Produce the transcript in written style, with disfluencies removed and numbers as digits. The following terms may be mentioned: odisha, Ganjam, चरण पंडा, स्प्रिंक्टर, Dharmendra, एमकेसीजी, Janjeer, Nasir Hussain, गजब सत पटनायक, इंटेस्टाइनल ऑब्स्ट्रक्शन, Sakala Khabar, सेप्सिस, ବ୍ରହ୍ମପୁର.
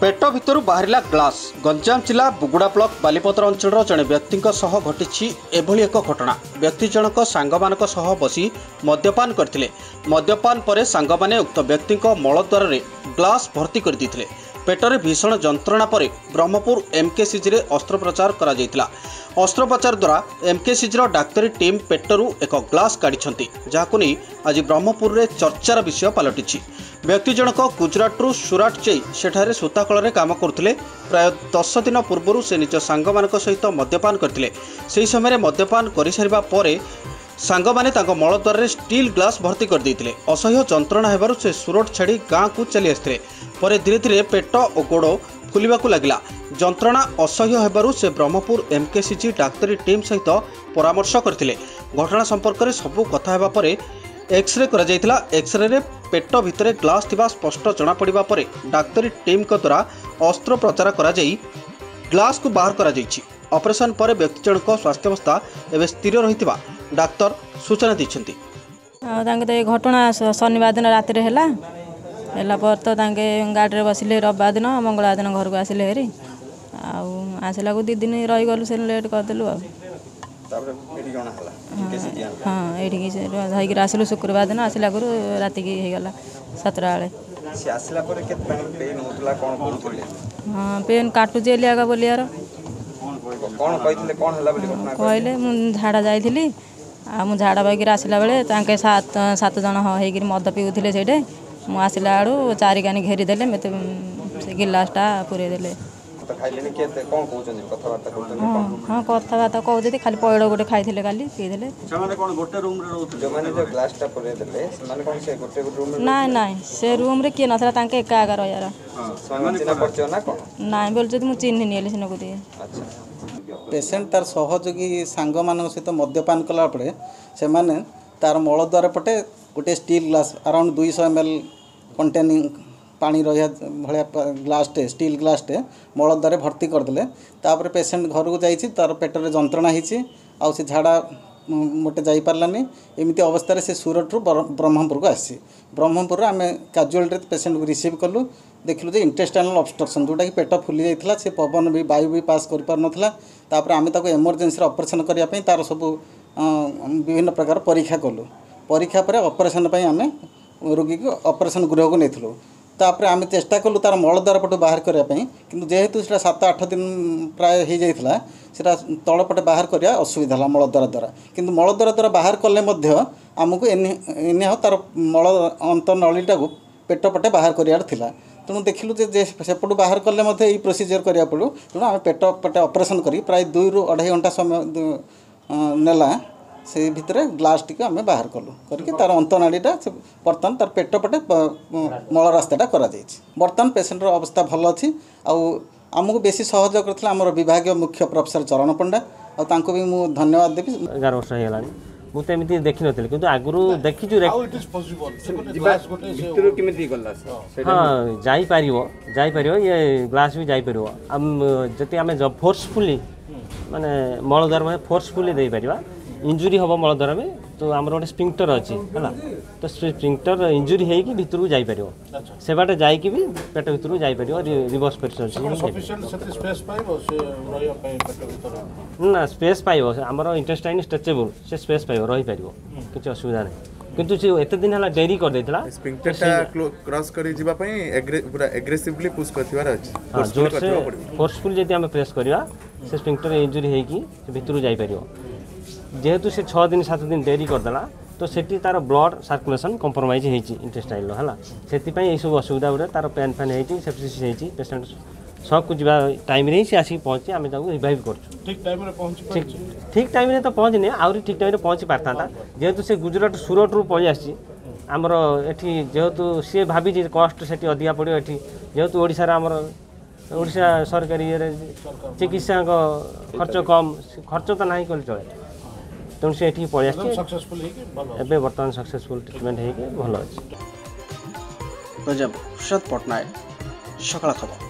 पेट भितर बाहर ग्लास। गंजाम जिला बुगुड़ा ब्लक बालीपतर अंचल जड़े व्यक्ति घटी एभली एक घटना। व्यक्ति जनक सांग बसी मद्यपान करते। मद्यपान पर सांग उक्त व्यक्ति मलद्वार ग्लास भर्ती कर देते। पेटर भीषण जंत्रणा पर ब्रह्मपुर एमकेसीजी अस्त्रोपचार करा जायतिला। अस्त्रोपचार द्वारा एमकेसीजी डाक्तरी टीम पेटरू एक ग्लास काढ़ी जहां आज ब्रह्मपुर में चर्चार विषय पलटि। व्यक्ति जनक गुजराट्रु सुराट जाई सेठारे सूताकल काम करुले। प्राय 10 दिन पूर्व से निज सांग सहित मद्यपान करते। से समय मद्यपान कर सारा सांग मलद्वार में स्टील ग्लास भर्ती कर देते। असह्य जंत्रणा होबारु से सुरट छाड़ी गाँ को चली आसते। पर धीरे धीरे पेट और गोड़ फुलवा लगला। जंत्रणा असह्य होबारु से ब्रह्मपुर एमकेसीजी डाक्तरी टीम सहित परामर्श करते। घटना संपर्क में सबू कथा पर एक्सरे करा जायतिला। एक्सरे रे पेट भितर ग्लास थिबा स्पष्ट जना पड़िबा परे डाक्तरी टीम को द्वारा अस्त्रोपचार करा जाई ग्लास को बाहर करा जायछि। ऑपरेशन पर व्यक्ति जनक स्वास्थ्यावस्था एवं स्थिर रही डाक्तर सूचना दीछंती। घटना शनिवार दिन रात तो गाड़ी बसिले। रविवार दिन मंगलवार दिन घर को आसिले हेरी आसला को 2 दिन रही गलु से लेट करदेलु। हाँ ये धरिक आसलु शुक्रवार दिन आसला रात की होगा 7टा बेले। हाँ पेन काटुचे एलिया बोलियार कहले झाड़ा जाइली झाड़ा पाइक आसला बेले 7 जन होकर मद पीऊे से आसला बेलू 4 कानी घेरीदे मत से गिलासटा पूरेदेले। हाँ कथबार्ता कहते खाली पैड़ गोटे खाई खाली पीदेले ना ना से रूम रे किए नाला एका एका रहा ना बोलते मुझे चिन्हनी सीना को दिए। पेसेंट तार सहयोगी सांग सहित मद्यपान कलापे से तार मलद्वार पटे गोटे steel glass around 200 ml containing पानी रहा भाया ग्लासटे स्टील ग्लासटे मलद्वार भर्ती करदे। तापर पेसेंट घर को जाइए तार पेटर जंत्रणा हो झाड़ा मोटे जापारानी एमती अवस्था से सूरत रू ब्रह्मपुर को आसी। ब्रह्मपुर आम काजुआलिटी पेसेंट को रिसीव कलु। देखलु जे इंटेस्टाइनल ऑब्स्ट्रक्शन जोटा कि पेट फुली जाता से पवन भी वायु भी पास कर पार नथला। तापर आम ताको एमरजेंसी ऑपरेशन करिया पई तार सब विभिन्न प्रकार परीक्षा कलु। परीक्षा पर ऑपरेशन पई आम रोगी को ऑपरेशन गृह को नेथलु। तापर आम चेष्टा कलु तार मलद्वार पटु बाहर करने किंतु जेहेतु 7-8 दिन प्राय हो जाता से तलपटे बाहर करने असुविधा है मलद्वार द्वारा। किंतु मलद्वार द्वारा बाहर कले आमको एने तार मल अंतर्नलीटा को पेट पटे बाहर करार तेणु देखलु सेपटू बाहर कले ये प्रोसीजर कराया पड़ू। तेणु आम पेट पटे ऑपरेशन कर प्राय 2 ରୁ 2.5 घंटा समय नेला से भितर ग्लास टी आम बाहर कलु करके तार अंतनाड़ीटा बर्तमान तार पेट पटे मल रास्ता करा बर्तमान पेसेंटर अवस्था भल अच्छी। आमको बेसी सहयोग करथिला हमर विभाग मुख्य प्रोफेसर चरण पंडा और तांको भी मु धन्यवाद देबी। 11 वर्ष हो गलानी मु त एमिति देखि नथिल किंतु आगुरु देखि जो ग्लास गोटे भितर केमिति गला हां जाई परिवो ये ग्लास भी जाई परिवो। हम जति हमें फोर्सफुली माने मलद्वार में फोर्सफुली दे परिवा इंजुरी हम मलद्वार में तो आम गोटे स्प्रिंक्टर अच्छी है तो स्प्रिंक्टर इंजुरी होगी भितर को जापर से बाटे जाकि भी पेट भितर को जापर रिवर्स ना स्पेस पाइब आमर इंटेस्टाइन स्ट्रेचेबल से स्पेस पाइब रही पार किसी असुविधा नहीं। किंतु से एते दिन हला डेरी कर देथला स्प्रिंगटा क्रॉस करी जीवा पई पूरा एग्रेसिवली पुश करथिबा रहछ। हां जोर से फोर्सफुल जेति हम प्रेस करिया से स्प्रिंगटर इंजरी हेकी से भितरु जाई परियो। जेहेतु से 6-7 दिन डेरी कर दला तो सेठी तार ब्लड सर्कुलेशन कंप्रोमाइज हेची इंटेस्टाइल हला सेति पई ए सब असुविधा उरे तार पैन फैन हेची सेप्सिस हेची। पेशेंट सब कुछ टाइम रे से आसी पहुंची आमे ताको रिवाइव करछु ठीक टाइम रे तो पहुंचने आउरी ठीक टाइम रे पहुंच पारता जेहेतु से गुजरात सूरत रू पळि आसी। हमर एठी जेहेतु से भाबी जे कॉस्ट सेठी अधिया पड़ियो एठी जेहेतु ओडिसा रे हमर ओडिसा सरकारी रे चिकित्सा को खर्च कम खर्च तो नाही कल चले तेणु से एठी पळि आसी सक्सेसफुल हे कि भलो एबे वर्तमान सक्सेसफुल ट्रीटमेंट हे कि भलो अछि। गजब सत पटनायक सकाळ खबर।